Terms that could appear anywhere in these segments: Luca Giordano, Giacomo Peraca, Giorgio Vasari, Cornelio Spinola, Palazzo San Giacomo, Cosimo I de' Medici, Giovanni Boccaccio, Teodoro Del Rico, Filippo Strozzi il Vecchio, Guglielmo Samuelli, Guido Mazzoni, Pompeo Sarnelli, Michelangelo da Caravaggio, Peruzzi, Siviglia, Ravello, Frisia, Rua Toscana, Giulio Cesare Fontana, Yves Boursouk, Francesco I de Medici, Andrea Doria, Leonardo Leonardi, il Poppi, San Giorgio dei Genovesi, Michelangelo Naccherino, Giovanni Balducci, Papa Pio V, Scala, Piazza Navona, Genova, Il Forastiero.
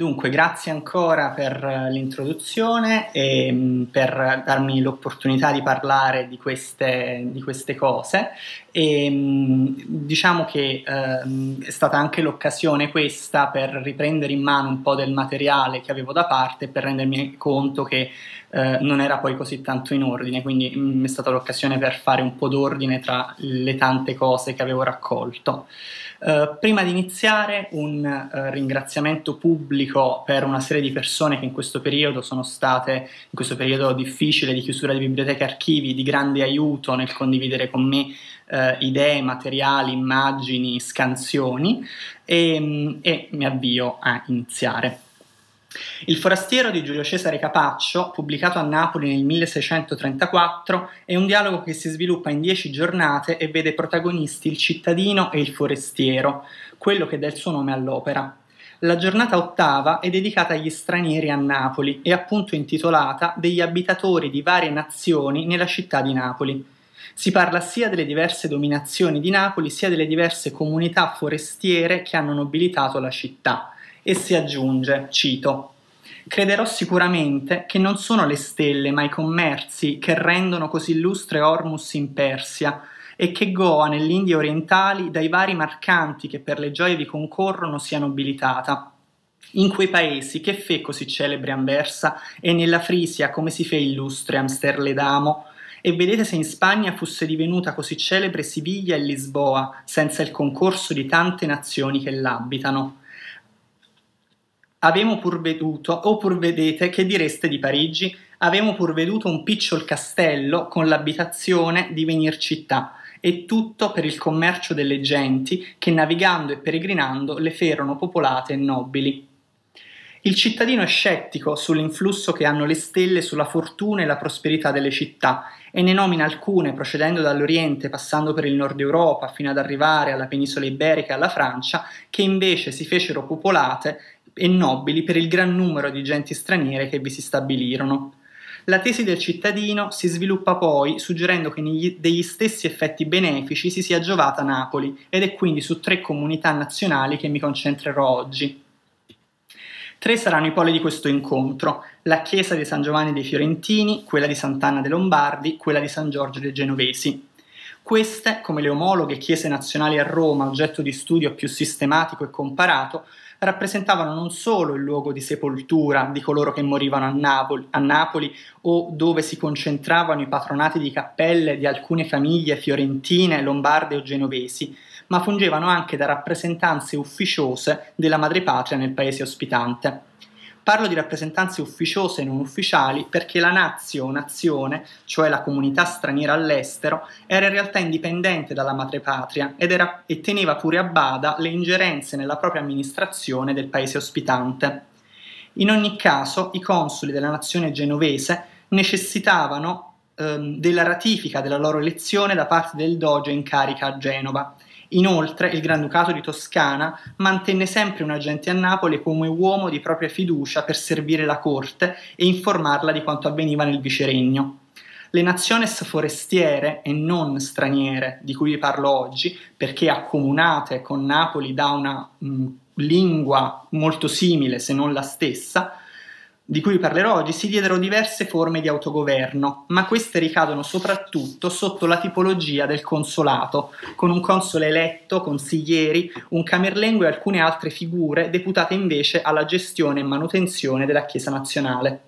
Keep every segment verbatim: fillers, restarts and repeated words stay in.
Dunque, grazie ancora per l'introduzione e per darmi l'opportunità di parlare di queste, di queste cose. E, diciamo che eh, è stata anche l'occasione questa per riprendere in mano un po' del materiale che avevo da parte e per rendermi conto che eh, non era poi così tanto in ordine, quindi mh, è stata l'occasione per fare un po' d'ordine tra le tante cose che avevo raccolto. Eh, prima di iniziare un eh, ringraziamento pubblico per una serie di persone che in questo periodo sono state, in questo periodo difficile di chiusura di biblioteche e archivi, di grande aiuto nel condividere con me Uh, idee, materiali, immagini, scansioni e, e mi avvio a iniziare. Il Forastiero di Giulio Cesare Capaccio, pubblicato a Napoli nel milleseicento trentaquattro, è un dialogo che si sviluppa in dieci giornate e vede protagonisti il cittadino e il forestiero, quello che dà il suo nome all'opera. La giornata ottava è dedicata agli stranieri a Napoli e appunto intitolata «Degli abitatori di varie nazioni nella città di Napoli». Si parla sia delle diverse dominazioni di Napoli, sia delle diverse comunità forestiere che hanno nobilitato la città. E si aggiunge, cito, «Crederò sicuramente che non sono le stelle ma i commerzi che rendono così illustre Ormus in Persia e che Goa nell'India orientali dai vari mercanti che per le gioie vi concorrono sia nobilitata. In quei paesi che fe così celebre Anversa e nella Frisia come si fe illustre Amsterdam? E vedete se in Spagna fosse divenuta così celebre Siviglia e Lisboa, senza il concorso di tante nazioni che l'abitano. Avemo pur veduto, o pur vedete, che direste di Parigi, avemo pur veduto un picciol castello con l'abitazione divenir città, e tutto per il commercio delle genti che navigando e peregrinando le ferono popolate e nobili. Il cittadino è scettico sull'influsso che hanno le stelle sulla fortuna e la prosperità delle città e ne nomina alcune procedendo dall'Oriente, passando per il Nord Europa fino ad arrivare alla penisola iberica e alla Francia, che invece si fecero popolate e nobili per il gran numero di genti straniere che vi si stabilirono. La tesi del cittadino si sviluppa poi suggerendo che degli stessi effetti benefici si sia giovata Napoli ed è quindi su tre comunità nazionali che mi concentrerò oggi. Tre saranno i poli di questo incontro, la chiesa di San Giovanni dei Fiorentini, quella di Sant'Anna dei Lombardi, quella di San Giorgio dei Genovesi. Queste, come le omologhe chiese nazionali a Roma, oggetto di studio più sistematico e comparato, rappresentavano non solo il luogo di sepoltura di coloro che morivano a Napoli, a Napoli o dove si concentravano i patronati di cappelle di alcune famiglie fiorentine, lombarde o genovesi, ma fungevano anche da rappresentanze ufficiose della madrepatria nel paese ospitante. Parlo di rappresentanze ufficiose e non ufficiali perché la nazio o nazione, cioè la comunità straniera all'estero, era in realtà indipendente dalla madrepatria ed era, e teneva pure a bada le ingerenze nella propria amministrazione del paese ospitante. In ogni caso, i consoli della nazione genovese necessitavano ehm, della ratifica della loro elezione da parte del doge in carica a Genova. Inoltre, il Granducato di Toscana mantenne sempre un agente a Napoli come uomo di propria fiducia per servire la corte e informarla di quanto avveniva nel viceregno. Le naciones forestiere e non straniere, di cui vi parlo oggi, perché accomunate con Napoli da una mh, lingua molto simile, se non la stessa, di cui parlerò oggi, si diedero diverse forme di autogoverno, ma queste ricadono soprattutto sotto la tipologia del consolato, con un console eletto, consiglieri, un camerlengo e alcune altre figure deputate invece alla gestione e manutenzione della Chiesa nazionale.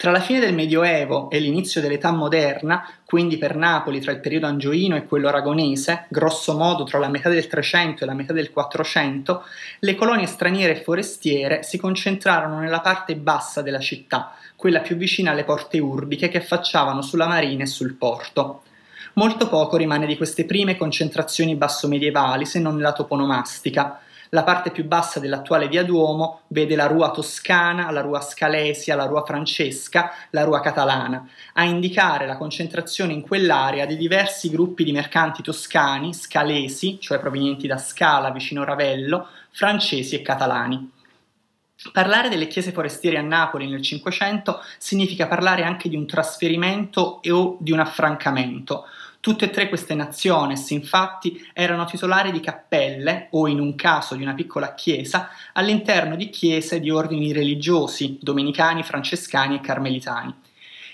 Tra la fine del Medioevo e l'inizio dell'età moderna, quindi per Napoli tra il periodo angioino e quello aragonese, grosso modo tra la metà del trecento e la metà del quattrocento, le colonie straniere e forestiere si concentrarono nella parte bassa della città, quella più vicina alle porte urbiche che affacciavano sulla marina e sul porto. Molto poco rimane di queste prime concentrazioni basso-medievali, se non nella toponomastica. La parte più bassa dell'attuale via Duomo vede la Rua Toscana, la Rua Scalesia, la Rua Francesca, la Rua Catalana, a indicare la concentrazione in quell'area di diversi gruppi di mercanti toscani, scalesi, cioè provenienti da Scala vicino Ravello, francesi e catalani. Parlare delle chiese forestiere a Napoli nel Cinquecento significa parlare anche di un trasferimento o di un affrancamento, Tutte e tre queste naziones, infatti, erano titolari di cappelle, o in un caso di una piccola chiesa, all'interno di chiese di ordini religiosi, domenicani, francescani e carmelitani.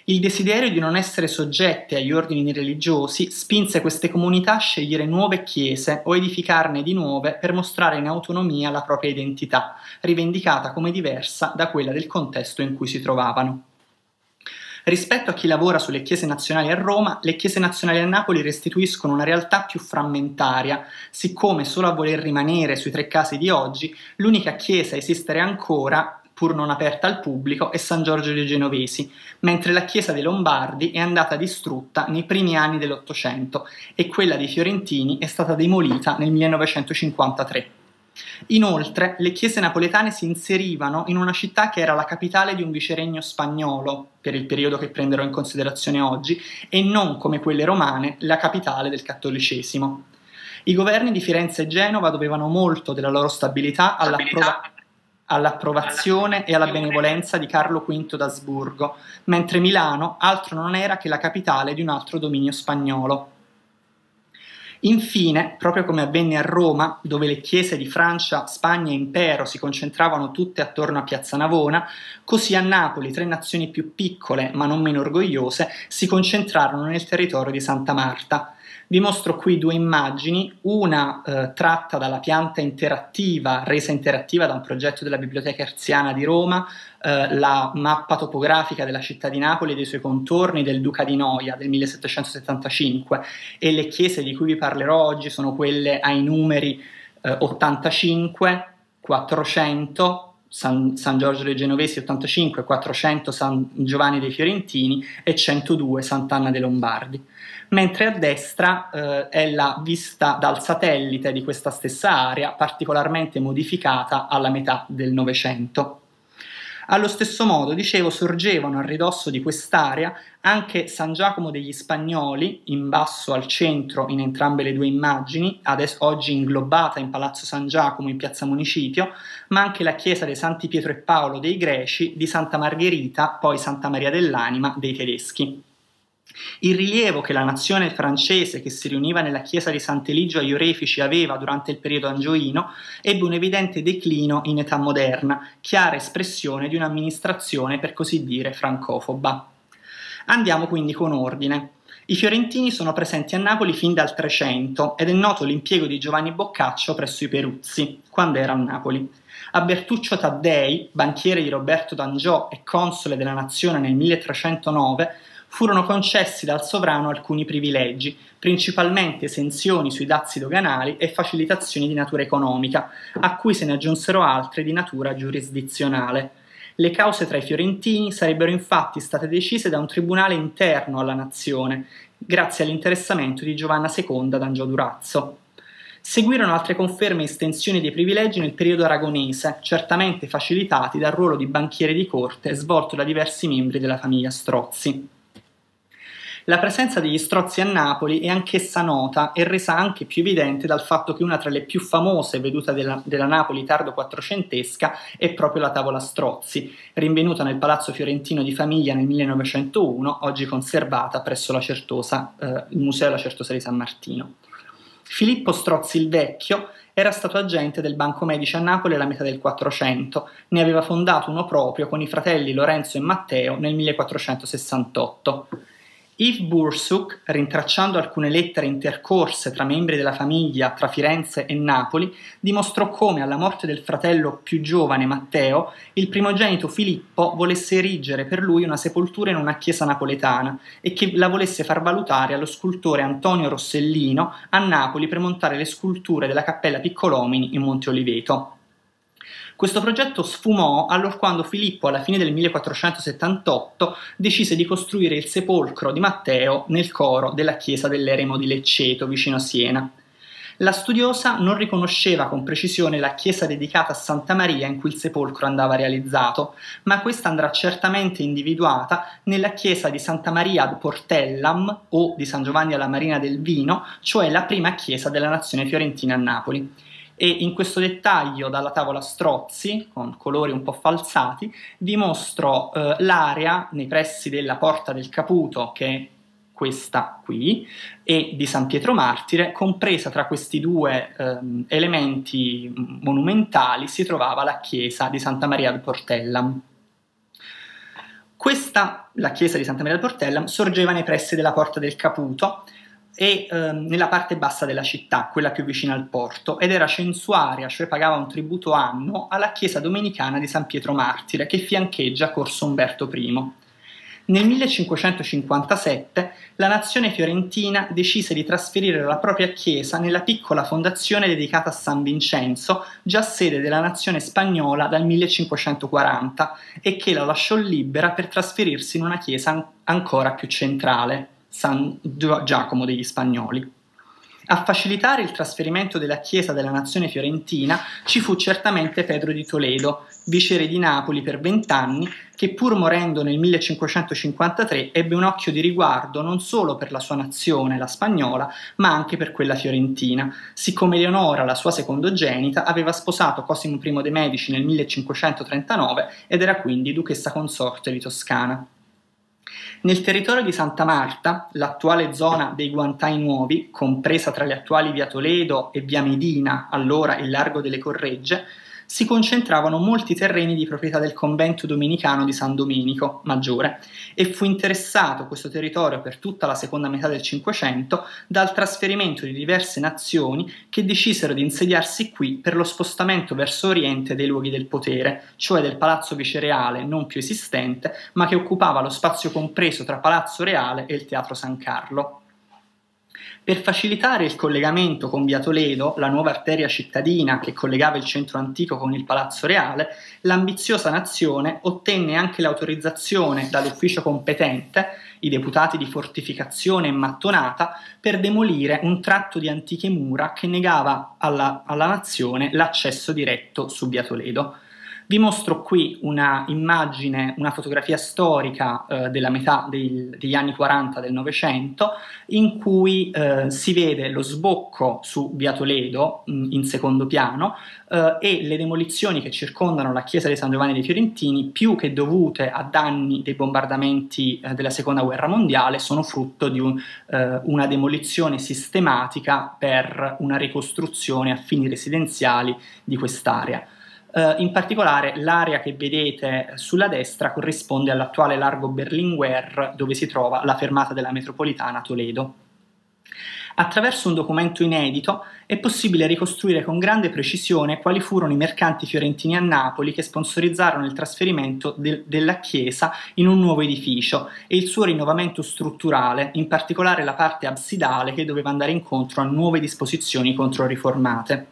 Il desiderio di non essere soggette agli ordini religiosi spinse queste comunità a scegliere nuove chiese o edificarne di nuove per mostrare in autonomia la propria identità, rivendicata come diversa da quella del contesto in cui si trovavano. Rispetto a chi lavora sulle chiese nazionali a Roma, le chiese nazionali a Napoli restituiscono una realtà più frammentaria, siccome solo a voler rimanere sui tre casi di oggi, l'unica chiesa a esistere ancora, pur non aperta al pubblico, è San Giorgio dei Genovesi, mentre la chiesa dei Lombardi è andata distrutta nei primi anni dell'Ottocento e quella dei Fiorentini è stata demolita nel millenovecentocinquantatré. Inoltre, le chiese napoletane si inserivano in una città che era la capitale di un viceregno spagnolo, per il periodo che prenderò in considerazione oggi, e non, come quelle romane, la capitale del cattolicesimo. I governi di Firenze e Genova dovevano molto della loro stabilità all'approvazione all'approvazione e alla benevolenza di Carlo quinto d'Asburgo, mentre Milano altro non era che la capitale di un altro dominio spagnolo. Infine, proprio come avvenne a Roma, dove le chiese di Francia, Spagna e Impero si concentravano tutte attorno a Piazza Navona, così a Napoli tre nazioni più piccole, ma non meno orgogliose, si concentrarono nel territorio di Santa Marta. Vi mostro qui due immagini, una eh, tratta dalla pianta interattiva, resa interattiva da un progetto della Biblioteca Herziana di Roma, eh, la mappa topografica della città di Napoli e dei suoi contorni del Duca di Noia del millesettecentosettantacinque, e le chiese di cui vi parlerò oggi sono quelle ai numeri eh, ottantacinque, quattrocento, San, San Giorgio dei Genovesi ottantacinque, quattrocento San Giovanni dei Fiorentini e centodue Sant'Anna dei Lombardi. Mentre a destra eh, è la vista dal satellite di questa stessa area, particolarmente modificata alla metà del Novecento. Allo stesso modo, dicevo, sorgevano a ridosso di quest'area anche San Giacomo degli Spagnoli, in basso al centro in entrambe le due immagini, adesso, oggi inglobata in Palazzo San Giacomo in Piazza Municipio, ma anche la chiesa dei Santi Pietro e Paolo dei Greci, di Santa Margherita, poi Santa Maria dell'Anima dei Tedeschi. Il rilievo che la nazione francese che si riuniva nella chiesa di Sant'Eligio agli Orefici aveva durante il periodo angioino ebbe un evidente declino in età moderna, chiara espressione di un'amministrazione per così dire francofoba. Andiamo quindi con ordine. I fiorentini sono presenti a Napoli fin dal Trecento ed è noto l'impiego di Giovanni Boccaccio presso i Peruzzi, quando era a Napoli. A Bertuccio Taddei, banchiere di Roberto d'Angiò e console della nazione nel milletrecentonove, furono concessi dal sovrano alcuni privilegi, principalmente esenzioni sui dazi doganali e facilitazioni di natura economica, a cui se ne aggiunsero altre di natura giurisdizionale. Le cause tra i fiorentini sarebbero infatti state decise da un tribunale interno alla nazione, grazie all'interessamento di Giovanna seconda d'Angio Durazzo. Seguirono altre conferme e estensioni dei privilegi nel periodo aragonese, certamente facilitati dal ruolo di banchiere di corte svolto da diversi membri della famiglia Strozzi. La presenza degli Strozzi a Napoli è anch'essa nota e resa anche più evidente dal fatto che una tra le più famose vedute della, della Napoli tardo quattrocentesca è proprio la Tavola Strozzi, rinvenuta nel Palazzo Fiorentino di Famiglia nel millenovecentouno, oggi conservata presso la Certosa, eh, il Museo della Certosa di San Martino. Filippo Strozzi il Vecchio era stato agente del Banco Medici a Napoli alla metà del Quattrocento, ne aveva fondato uno proprio con i fratelli Lorenzo e Matteo nel millequattrocentosessantotto. Yves Boursouk, rintracciando alcune lettere intercorse tra membri della famiglia tra Firenze e Napoli, dimostrò come alla morte del fratello più giovane Matteo, il primogenito Filippo volesse erigere per lui una sepoltura in una chiesa napoletana e che la volesse far valutare allo scultore Antonio Rossellino a Napoli per montare le sculture della Cappella Piccolomini in Monte Oliveto. Questo progetto sfumò allorquando Filippo, alla fine del millequattrocentosettantotto, decise di costruire il sepolcro di Matteo nel coro della chiesa dell'eremo di Lecceto, vicino Siena. La studiosa non riconosceva con precisione la chiesa dedicata a Santa Maria in cui il sepolcro andava realizzato, ma questa andrà certamente individuata nella chiesa di Santa Maria ad Portellam o di San Giovanni alla Marina del Vino, cioè la prima chiesa della nazione fiorentina a Napoli. E in questo dettaglio dalla Tavola Strozzi, con colori un po' falsati, vi mostro eh, l'area nei pressi della Porta del Caputo, che è questa qui, e di San Pietro Martire. Compresa tra questi due ehm, elementi monumentali si trovava la chiesa di Santa Maria del Portellam. Questa, la chiesa di Santa Maria del Portellam, sorgeva nei pressi della Porta del Caputo e ehm, nella parte bassa della città, quella più vicina al porto, ed era censuaria, cioè pagava un tributo annuo alla chiesa domenicana di San Pietro Martire, che fiancheggia Corso Umberto primo. Nel millecinquecentocinquantasette la nazione fiorentina decise di trasferire la propria chiesa nella piccola fondazione dedicata a San Vincenzo, già sede della nazione spagnola dal millecinquecentoquaranta, e che la lasciò libera per trasferirsi in una chiesa ancora più centrale, San Giacomo degli Spagnoli. A facilitare il trasferimento della chiesa della nazione fiorentina ci fu certamente Pedro di Toledo, viceré di Napoli per vent'anni, che pur morendo nel millecinquecentocinquantatré ebbe un occhio di riguardo non solo per la sua nazione, la spagnola, ma anche per quella fiorentina, siccome Eleonora, la sua secondogenita, aveva sposato Cosimo primo de' Medici nel millecinquecentotrentanove ed era quindi duchessa consorte di Toscana. Nel territorio di Santa Marta, l'attuale zona dei Guantai Nuovi, compresa tra le attuali via Toledo e via Medina, allora il largo delle Corregge, si concentravano molti terreni di proprietà del convento domenicano di San Domenico Maggiore, e fu interessato questo territorio per tutta la seconda metà del Cinquecento dal trasferimento di diverse nazioni che decisero di insediarsi qui per lo spostamento verso oriente dei luoghi del potere, cioè del palazzo vicereale non più esistente, ma che occupava lo spazio compreso tra Palazzo Reale e il Teatro San Carlo. Per facilitare il collegamento con via Toledo, la nuova arteria cittadina che collegava il centro antico con il Palazzo Reale, l'ambiziosa nazione ottenne anche l'autorizzazione dall'ufficio competente, i deputati di fortificazione e mattonata, per demolire un tratto di antiche mura che negava alla, alla nazione l'accesso diretto su via Toledo. Vi mostro qui una immagine, una fotografia storica eh, della metà dei, degli anni quaranta del Novecento, in cui eh, si vede lo sbocco su via Toledo mh, in secondo piano eh, e le demolizioni che circondano la chiesa di San Giovanni dei Fiorentini, più che dovute a danni dei bombardamenti eh, della seconda guerra mondiale, sono frutto di un, eh, una demolizione sistematica per una ricostruzione a fini residenziali di quest'area. Uh, in particolare l'area che vedete sulla destra corrisponde all'attuale largo Berlinguer, dove si trova la fermata della metropolitana Toledo. Attraverso un documento inedito è possibile ricostruire con grande precisione quali furono i mercanti fiorentini a Napoli che sponsorizzarono il trasferimento de- della chiesa in un nuovo edificio e il suo rinnovamento strutturale, in particolare la parte absidale che doveva andare incontro a nuove disposizioni controriformate.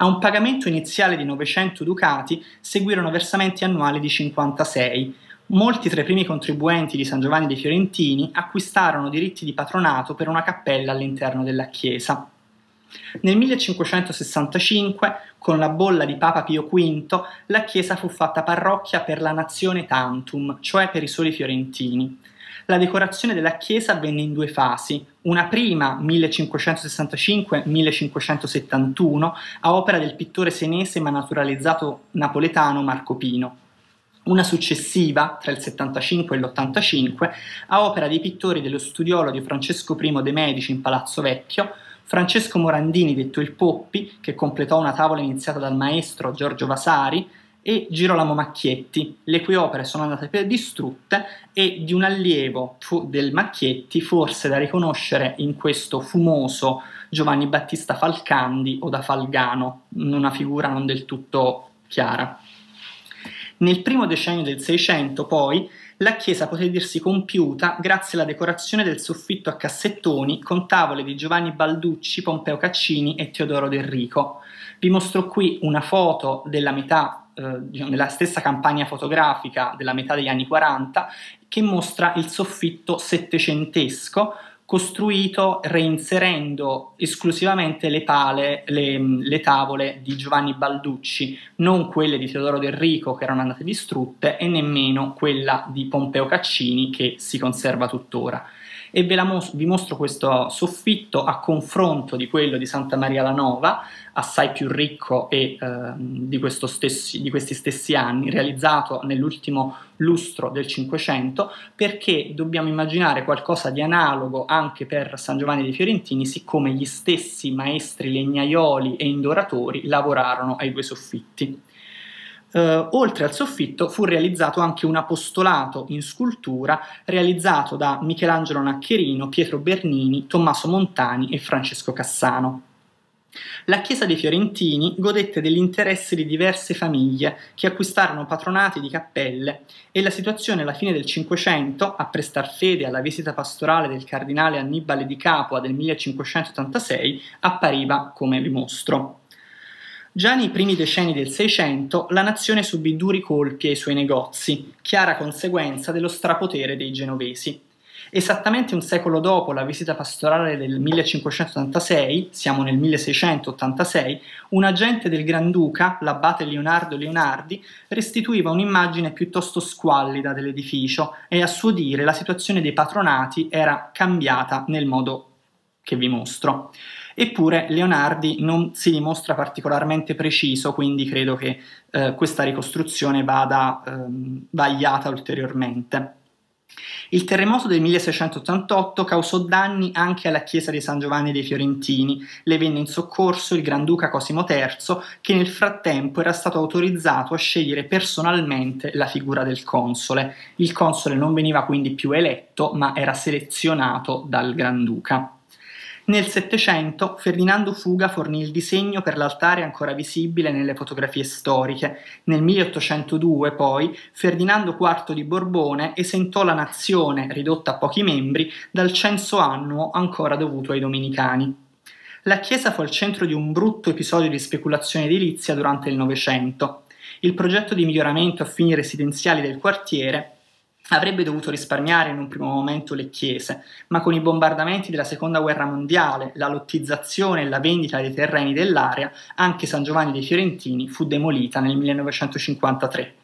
A un pagamento iniziale di novecento ducati seguirono versamenti annuali di cinquantasei. Molti tra i primi contribuenti di San Giovanni dei Fiorentini acquistarono diritti di patronato per una cappella all'interno della chiesa. Nel millecinquecentosessantacinque, con la bolla di Papa Pio quinto, la chiesa fu fatta parrocchia per la nazione tantum, cioè per i soli fiorentini. La decorazione della chiesa avvenne in due fasi, una prima millecinquecentosessantacinque millecinquecentosettantuno a opera del pittore senese ma naturalizzato napoletano Marco Pino, una successiva tra il settantacinque e l'ottantacinque a opera dei pittori dello studiolo di Francesco primo de' Medici in Palazzo Vecchio, Francesco Morandini detto il Poppi, che completò una tavola iniziata dal maestro Giorgio Vasari, e Girolamo Macchietti, le cui opere sono andate per distrutte, e di un allievo del Macchietti, forse da riconoscere in questo fumoso Giovanni Battista Falcandi o da Falgano, una figura non del tutto chiara. Nel primo decennio del Seicento, poi, la chiesa poté dirsi compiuta grazie alla decorazione del soffitto a cassettoni con tavole di Giovanni Balducci, Pompeo Caccini e Teodoro Del Rico. Vi mostro qui una foto della metà nella stessa campagna fotografica della metà degli anni quaranta, che mostra il soffitto settecentesco costruito reinserendo esclusivamente le pale, le, le tavole di Giovanni Balducci, non quelle di Teodoro Del Rico che erano andate distrutte e nemmeno quella di Pompeo Caccini che si conserva tuttora. e ve la mos- vi mostro questo soffitto a confronto di quello di Santa Maria la Nova, assai più ricco e eh, di, questo stessi, di questi stessi anni, realizzato nell'ultimo lustro del Cinquecento, perché dobbiamo immaginare qualcosa di analogo anche per San Giovanni dei Fiorentini, siccome gli stessi maestri legnaioli e indoratori lavorarono ai due soffitti. Uh, oltre al soffitto fu realizzato anche un apostolato in scultura realizzato da Michelangelo Naccherino, Pietro Bernini, Tommaso Montani e Francesco Cassano. La chiesa dei Fiorentini godette dell'interesse di diverse famiglie che acquistarono patronati di cappelle e la situazione alla fine del Cinquecento, a prestar fede alla visita pastorale del cardinale Annibale di Capua del millecinquecentottantasei, appariva come vi mostro. Già nei primi decenni del Seicento la nazione subì duri colpi ai suoi negozi, chiara conseguenza dello strapotere dei genovesi. Esattamente un secolo dopo la visita pastorale del millecinquecentottantasei, siamo nel milleseicentottantasei, un agente del Granduca, l'abate Leonardo Leonardi, restituiva un'immagine piuttosto squallida dell'edificio e a suo dire la situazione dei patronati era cambiata nel modo che vi mostro. Eppure Leonardi non si dimostra particolarmente preciso, quindi credo che eh, questa ricostruzione vada ehm, vagliata ulteriormente. Il terremoto del milleseicentoottantotto causò danni anche alla chiesa di San Giovanni dei Fiorentini, le venne in soccorso il Granduca Cosimo terzo, che nel frattempo era stato autorizzato a scegliere personalmente la figura del console. Il console non veniva quindi più eletto, ma era selezionato dal Granduca. Nel Settecento Ferdinando Fuga fornì il disegno per l'altare ancora visibile nelle fotografie storiche. Nel milleottocentodue poi Ferdinando quarto di Borbone esentò la nazione, ridotta a pochi membri, dal censo annuo ancora dovuto ai dominicani. La chiesa fu al centro di un brutto episodio di speculazione edilizia durante il Novecento. Il progetto di miglioramento a fini residenziali del quartiere avrebbe dovuto risparmiare in un primo momento le chiese, ma con i bombardamenti della Seconda Guerra Mondiale, la lottizzazione e la vendita dei terreni dell'area, anche San Giovanni dei Fiorentini fu demolita nel millenovecentocinquantatré.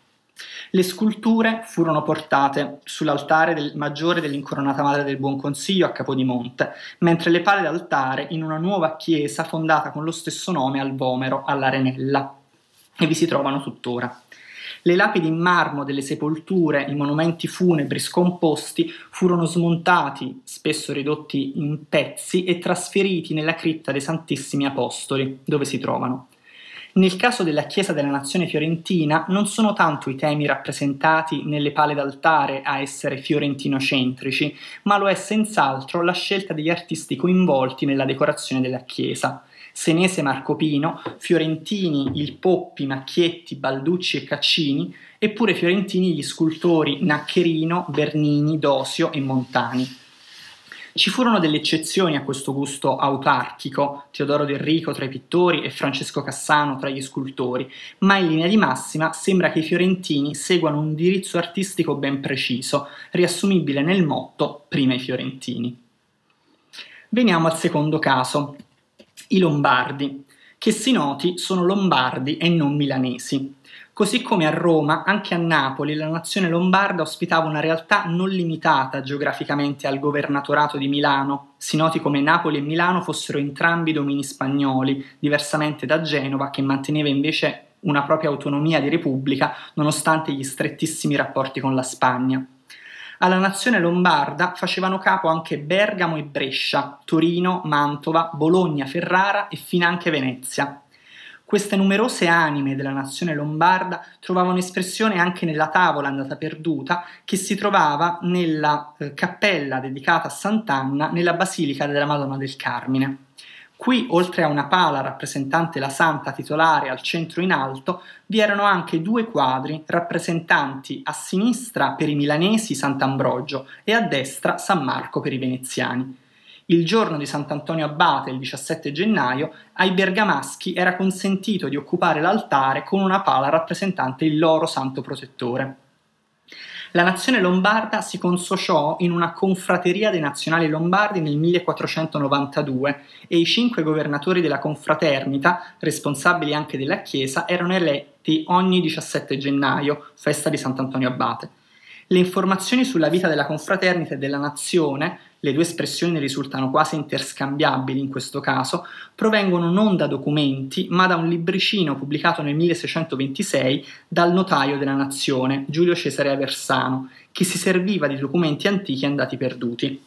Le sculture furono portate sull'altare del maggiore dell'Incoronata Madre del Buon Consiglio a Capodimonte, mentre le pale d'altare in una nuova chiesa fondata con lo stesso nome al Vomero, all'Arenella, e vi si trovano tuttora. Le lapidi in marmo delle sepolture, i monumenti funebri scomposti, furono smontati, spesso ridotti in pezzi, e trasferiti nella cripta dei Santissimi Apostoli, dove si trovano. Nel caso della Chiesa della Nazione Fiorentina non sono tanto i temi rappresentati nelle pale d'altare a essere fiorentinocentrici, ma lo è senz'altro la scelta degli artisti coinvolti nella decorazione della chiesa. Senese Marco Pino, Fiorentini il Poppi, Macchietti, Balducci e Caccini, eppure Fiorentini gli scultori Naccherino, Bernini, Dosio e Montani. Ci furono delle eccezioni a questo gusto autarchico, Teodoro Del Rico tra i pittori e Francesco Cassano tra gli scultori, ma in linea di massima sembra che i fiorentini seguano un indirizzo artistico ben preciso, riassumibile nel motto «Prima i fiorentini». Veniamo al secondo caso. I Lombardi, che si noti sono lombardi e non milanesi. Così come a Roma, anche a Napoli la nazione lombarda ospitava una realtà non limitata geograficamente al governatorato di Milano. Si noti come Napoli e Milano fossero entrambi domini spagnoli, diversamente da Genova, che manteneva invece una propria autonomia di repubblica nonostante gli strettissimi rapporti con la Spagna. Alla nazione lombarda facevano capo anche Bergamo e Brescia, Torino, Mantova, Bologna, Ferrara e finanche Venezia. Queste numerose anime della nazione lombarda trovavano espressione anche nella tavola andata perduta che si trovava nella eh, cappella dedicata a Sant'Anna nella Basilica della Madonna del Carmine. Qui, oltre a una pala rappresentante la santa titolare al centro in alto, vi erano anche due quadri rappresentanti a sinistra per i milanesi Sant'Ambrogio e a destra San Marco per i veneziani. Il giorno di Sant'Antonio Abate, il diciassette gennaio, ai bergamaschi era consentito di occupare l'altare con una pala rappresentante il loro santo protettore. La nazione lombarda si consociò in una confrateria dei nazionali lombardi nel millequattrocentonovantadue e i cinque governatori della confraternita, responsabili anche della Chiesa, erano eletti ogni diciassette gennaio, festa di Sant'Antonio Abate. Le informazioni sulla vita della confraternita e della nazione, le due espressioni risultano quasi interscambiabili in questo caso, provengono non da documenti, ma da un libricino pubblicato nel milleseicentoventisei dal notaio della nazione, Giulio Cesare Aversano, che si serviva di documenti antichi andati perduti.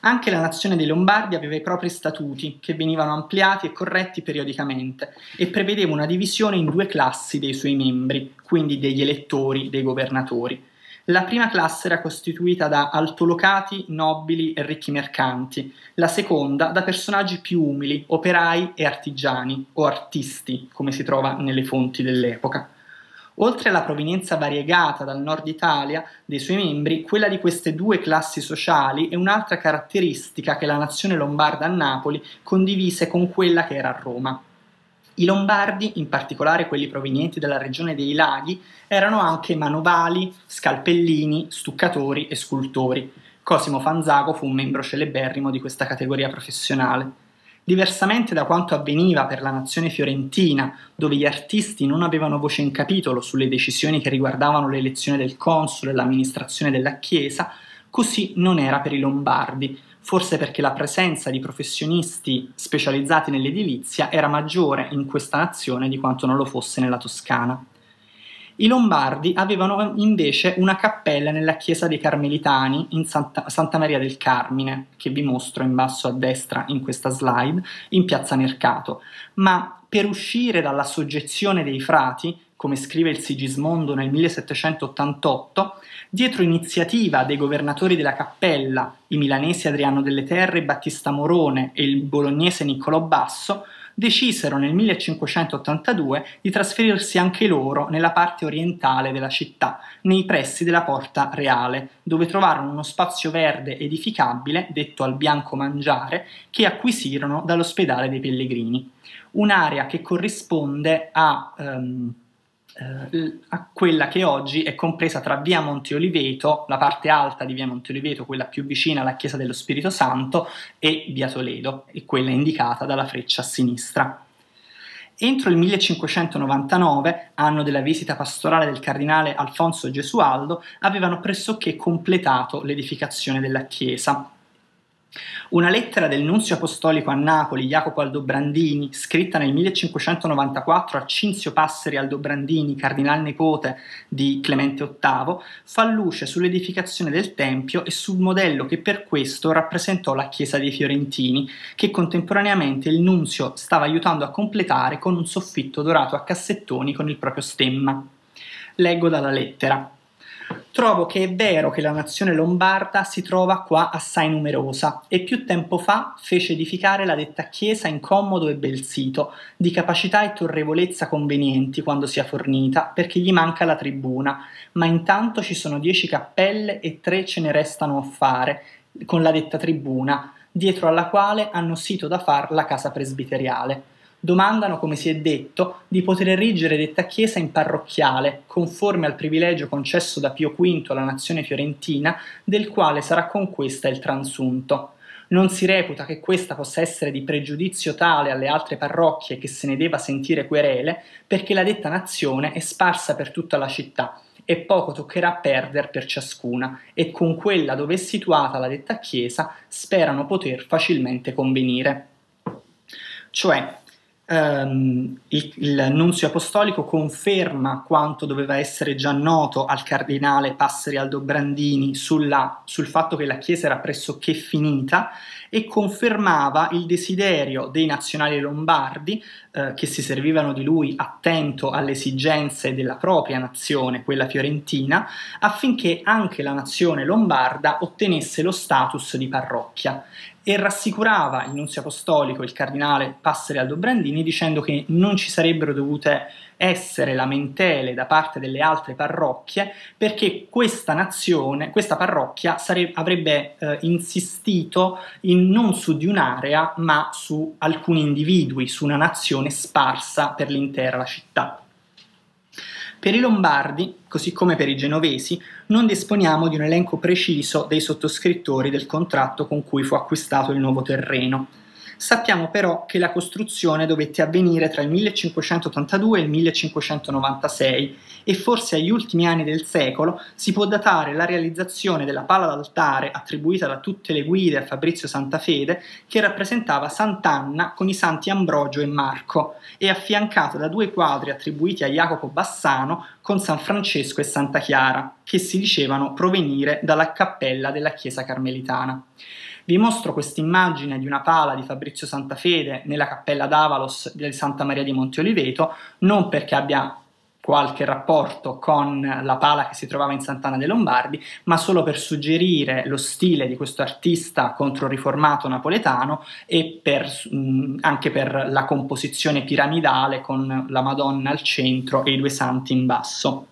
Anche la nazione dei Lombardi aveva i propri statuti, che venivano ampliati e corretti periodicamente, e prevedeva una divisione in due classi dei suoi membri, quindi degli elettori, dei governatori. La prima classe era costituita da altolocati, nobili e ricchi mercanti, la seconda da personaggi più umili, operai e artigiani, o artisti, come si trova nelle fonti dell'epoca. Oltre alla provenienza variegata dal nord Italia dei suoi membri, quella di queste due classi sociali è un'altra caratteristica che la nazione lombarda a Napoli condivise con quella che era a Roma. I Lombardi, in particolare quelli provenienti dalla regione dei laghi, erano anche manovali, scalpellini, stuccatori e scultori. Cosimo Fanzago fu un membro celeberrimo di questa categoria professionale. Diversamente da quanto avveniva per la nazione fiorentina, dove gli artisti non avevano voce in capitolo sulle decisioni che riguardavano l'elezione del console e l'amministrazione della Chiesa, così non era per i Lombardi, forse perché la presenza di professionisti specializzati nell'edilizia era maggiore in questa nazione di quanto non lo fosse nella Toscana. I Lombardi avevano invece una cappella nella chiesa dei Carmelitani in Santa, Santa Maria del Carmine, che vi mostro in basso a destra in questa slide, in piazza Mercato, ma per uscire dalla soggezione dei frati, come scrive il Sigismondo nel millesettecentottantotto, dietro iniziativa dei governatori della cappella, i milanesi Adriano delle Terre e Battista Morone e il bolognese Niccolò Basso, decisero nel millecinquecentottantadue di trasferirsi anche loro nella parte orientale della città, nei pressi della Porta Reale, dove trovarono uno spazio verde edificabile, detto al Bianco Mangiare, che acquisirono dall'ospedale dei Pellegrini. Un'area che corrisponde a... Um, a quella che oggi è compresa tra via Monte Oliveto, la parte alta di via Monte Oliveto, quella più vicina alla chiesa dello Spirito Santo, e via Toledo, e quella indicata dalla freccia a sinistra. Entro il millecinquecentonovantanove, anno della visita pastorale del cardinale Alfonso Gesualdo, avevano pressoché completato l'edificazione della chiesa. Una lettera del nunzio apostolico a Napoli, Jacopo Aldobrandini, scritta nel millecinquecentonovantaquattro a Cinzio Passeri Aldobrandini, cardinal nipote di Clemente ottavo, fa luce sull'edificazione del Tempio e sul modello che per questo rappresentò la Chiesa dei Fiorentini, che contemporaneamente il nunzio stava aiutando a completare con un soffitto dorato a cassettoni con il proprio stemma. Leggo dalla lettera. Trovo che è vero che la nazione lombarda si trova qua assai numerosa e più tempo fa fece edificare la detta chiesa in commodo e bel sito, di capacità e torrevolezza convenienti quando sia fornita, perché gli manca la tribuna, ma intanto ci sono dieci cappelle e tre ce ne restano a fare, con la detta tribuna, dietro alla quale hanno sito da far la casa presbiteriale. Domandano, come si è detto, di poter erigere detta chiesa in parrocchiale, conforme al privilegio concesso da Pio quinto alla nazione fiorentina, del quale sarà con questa il transunto. Non si reputa che questa possa essere di pregiudizio tale alle altre parrocchie che se ne debba sentire querele, perché la detta nazione è sparsa per tutta la città, e poco toccherà perdere per ciascuna, e con quella dove è situata la detta chiesa sperano poter facilmente convenire. Cioè, Um, il, il nunzio apostolico conferma quanto doveva essere già noto al cardinale Passeri Aldobrandini sulla, sul fatto che la chiesa era pressoché finita, e confermava il desiderio dei nazionali lombardi, eh, che si servivano di lui attento alle esigenze della propria nazione, quella fiorentina, affinché anche la nazione lombarda ottenesse lo status di parrocchia. E rassicurava il nunzio apostolico, il cardinale Passeri Aldobrandini, dicendo che non ci sarebbero dovute essere lamentele da parte delle altre parrocchie, perché questa nazione, questa parrocchia sare- avrebbe eh, insistito in non su di un'area, ma su alcuni individui, su una nazione sparsa per l'intera città. Per i Lombardi, così come per i Genovesi, non disponiamo di un elenco preciso dei sottoscrittori del contratto con cui fu acquistato il nuovo terreno. Sappiamo però che la costruzione dovette avvenire tra il millecinquecentottantadue e il millecinquecentonovantasei e forse agli ultimi anni del secolo si può datare la realizzazione della pala d'altare attribuita da tutte le guide a Fabrizio Santafede, che rappresentava Sant'Anna con i santi Ambrogio e Marco, e affiancata da due quadri attribuiti a Jacopo Bassano con San Francesco e Santa Chiara, che si dicevano provenire dalla cappella della chiesa carmelitana. Vi mostro quest'immagine di una pala di Fabrizio Santafede nella cappella d'Avalos di Santa Maria di Monteoliveto, non perché abbia qualche rapporto con la pala che si trovava in Sant'Anna dei Lombardi, ma solo per suggerire lo stile di questo artista controriformato napoletano e per, anche per la composizione piramidale con la Madonna al centro e i due santi in basso.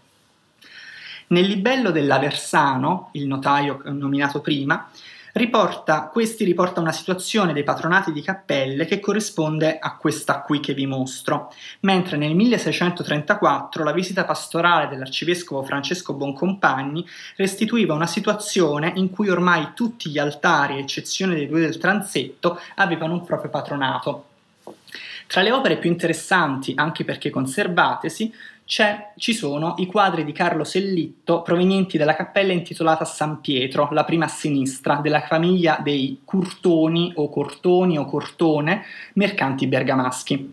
Nel libello dell'Aversano, il notaio nominato prima, Riporta, questi riporta una situazione dei patronati di cappelle che corrisponde a questa qui che vi mostro, mentre nel milleseicentotrentaquattro la visita pastorale dell'arcivescovo Francesco Boncompagni restituiva una situazione in cui ormai tutti gli altari, a eccezione dei due del transetto, avevano un proprio patronato. Tra le opere più interessanti, anche perché conservatesi, ci sono i quadri di Carlo Sellitto provenienti dalla cappella intitolata San Pietro, la prima a sinistra, della famiglia dei Curtoni o Cortoni o Cortone, mercanti bergamaschi.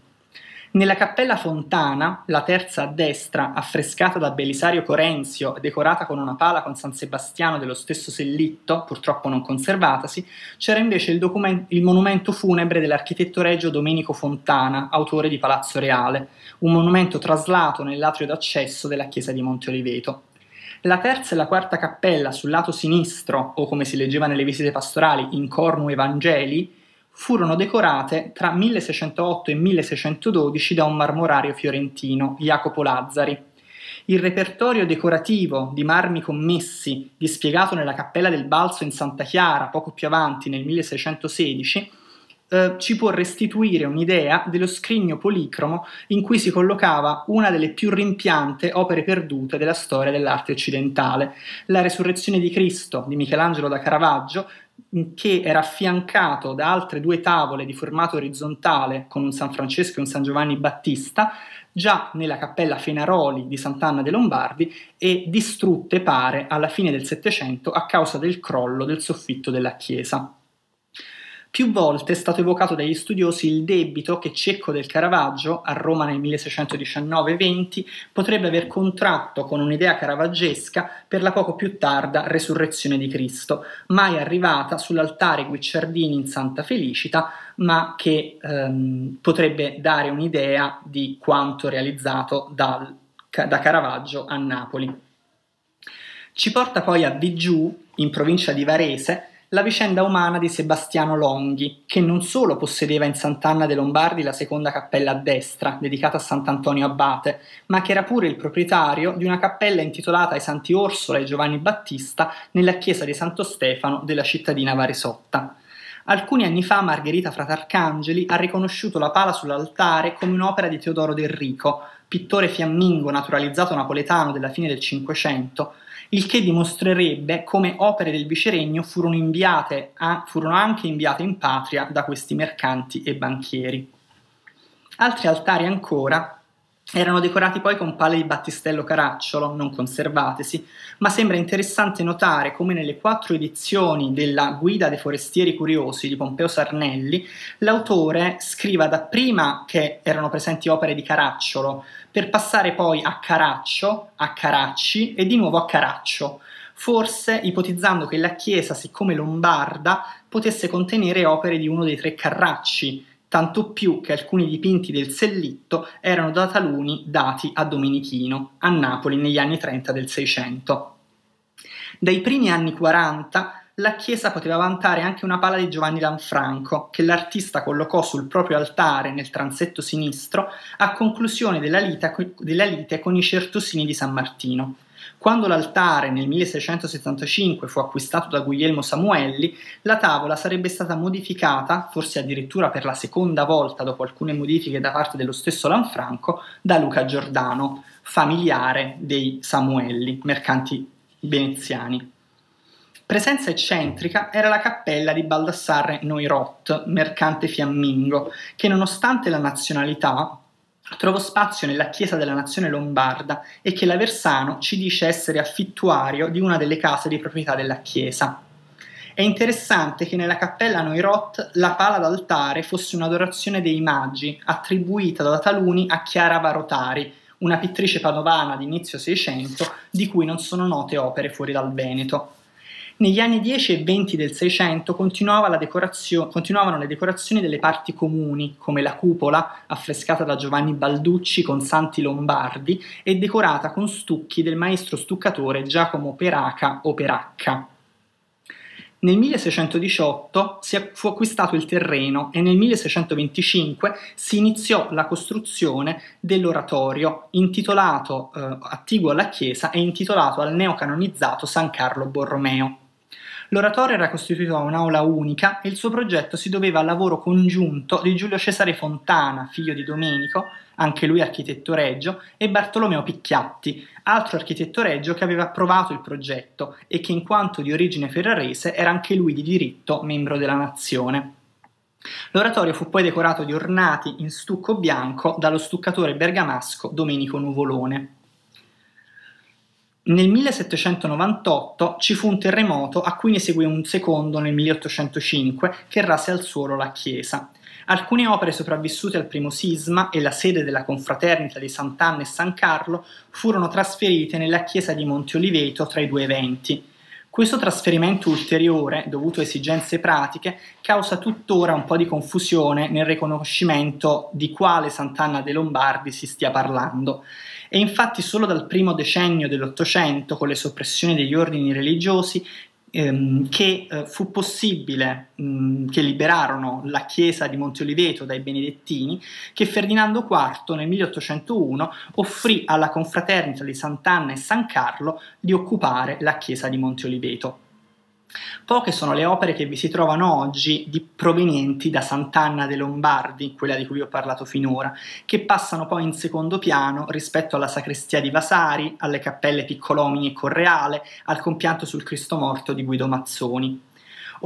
Nella cappella Fontana, la terza a destra, affrescata da Belisario Corenzio, decorata con una pala con San Sebastiano dello stesso Sellitto, purtroppo non conservatasi, c'era invece il, il monumento funebre dell'architetto regio Domenico Fontana, autore di Palazzo Reale, un monumento traslato nell'atrio d'accesso della chiesa di Monteoliveto. La terza e la quarta cappella sul lato sinistro, o come si leggeva nelle visite pastorali, in cornu Evangelii, furono decorate tra milleseicentootto e millseicentododici da un marmorario fiorentino, Jacopo Lazzari. Il repertorio decorativo di marmi commessi, dispiegato nella Cappella del Balzo in Santa Chiara poco più avanti nel millseicentosedici, eh, ci può restituire un'idea dello scrigno policromo in cui si collocava una delle più rimpiante opere perdute della storia dell'arte occidentale, la Resurrezione di Cristo di Michelangelo da Caravaggio, che era affiancato da altre due tavole di formato orizzontale con un San Francesco e un San Giovanni Battista, già nella cappella Fenaroli di Sant'Anna dei Lombardi, e distrutte pare alla fine del Settecento a causa del crollo del soffitto della chiesa. Più volte è stato evocato dagli studiosi il debito che Cecco del Caravaggio, a Roma nel milleseicentodiciannove venti, potrebbe aver contratto con un'idea caravaggesca per la poco più tarda Resurrezione di Cristo, mai arrivata sull'altare Guicciardini in Santa Felicita, ma che ehm, potrebbe dare un'idea di quanto realizzato dal, da Caravaggio a Napoli. Ci porta poi a Vigiù, in provincia di Varese, la vicenda umana di Sebastiano Longhi, che non solo possedeva in Sant'Anna dei Lombardi la seconda cappella a destra, dedicata a Sant'Antonio Abate, ma che era pure il proprietario di una cappella intitolata ai Santi Orsola e Giovanni Battista nella chiesa di Santo Stefano della cittadina Varesotta. Alcuni anni fa Margherita Fratarcangeli ha riconosciuto la pala sull'altare come un'opera di Teodoro Del Rico, pittore fiammingo naturalizzato napoletano della fine del Cinquecento, il che dimostrerebbe come opere del viceregno furono, inviate a, furono anche inviate in patria da questi mercanti e banchieri. Altri altari ancora erano decorati poi con pale di Battistello Caracciolo, non conservatesi, ma sembra interessante notare come nelle quattro edizioni della Guida dei Forestieri Curiosi di Pompeo Sarnelli l'autore scriva dapprima che erano presenti opere di Caracciolo, per passare poi a Caraccio, a Caracci e di nuovo a Caraccio, forse ipotizzando che la chiesa, siccome lombarda, potesse contenere opere di uno dei tre Carracci, tanto più che alcuni dipinti del Sellitto erano da taluni dati a Domenichino, a Napoli negli anni trenta del Seicento. Dai primi anni quaranta la chiesa poteva vantare anche una pala di Giovanni Lanfranco, che l'artista collocò sul proprio altare nel transetto sinistro a conclusione della lite, della lite con i Certosini di San Martino. Quando l'altare nel milleseicentosettantacinque fu acquistato da Guglielmo Samuelli, la tavola sarebbe stata modificata, forse addirittura per la seconda volta dopo alcune modifiche da parte dello stesso Lanfranco, da Luca Giordano, familiare dei Samuelli, mercanti veneziani. Presenza eccentrica era la cappella di Baldassarre Noirot, mercante fiammingo, che nonostante la nazionalità trovò spazio nella chiesa della nazione lombarda e che l'Aversano ci dice essere affittuario di una delle case di proprietà della chiesa. È interessante che nella cappella Noirot la pala d'altare fosse un'adorazione dei Maggi, attribuita da taluni a Chiara Varotari, una pittrice padovana d'inizio Seicento di cui non sono note opere fuori dal Veneto. Negli anni dieci e venti del Seicento continuava continuavano le decorazioni delle parti comuni, come la cupola, affrescata da Giovanni Balducci con santi lombardi e decorata con stucchi del maestro stuccatore Giacomo Peraca o Peracca. Nel milleseicentodiciotto fu acquistato il terreno e nel milleseicentoventicinque si iniziò la costruzione dell'oratorio, intitolato eh, attiguo alla chiesa e intitolato al neocanonizzato San Carlo Borromeo. L'oratorio era costituito da un'aula unica e il suo progetto si doveva al lavoro congiunto di Giulio Cesare Fontana, figlio di Domenico, anche lui architetto reggio, e Bartolomeo Picchiatti, altro architetto reggio che aveva approvato il progetto e che in quanto di origine ferrarese era anche lui di diritto membro della nazione. L'oratorio fu poi decorato di ornati in stucco bianco dallo stuccatore bergamasco Domenico Nuvolone. Nel millesettecentonovantotto ci fu un terremoto a cui ne seguì un secondo nel milleottocentocinque che rase al suolo la chiesa. Alcune opere sopravvissute al primo sisma e la sede della confraternita di Sant'Anna e San Carlo furono trasferite nella chiesa di Monte Oliveto tra i due eventi. Questo trasferimento ulteriore, dovuto a esigenze pratiche, causa tuttora un po' di confusione nel riconoscimento di quale Sant'Anna dei Lombardi si stia parlando. E infatti solo dal primo decennio dell'Ottocento, con le soppressioni degli ordini religiosi, che fu possibile, che liberarono la chiesa di Monte Oliveto dai benedettini, che Ferdinando quarto nel milleottocentouno offrì alla confraternita di Sant'Anna e San Carlo di occupare la chiesa di Monte Oliveto. Poche sono le opere che vi si trovano oggi di provenienti da Sant'Anna dei Lombardi, quella di cui vi ho parlato finora, che passano poi in secondo piano rispetto alla sacrestia di Vasari, alle cappelle Piccolomini e Correale, al compianto sul Cristo morto di Guido Mazzoni.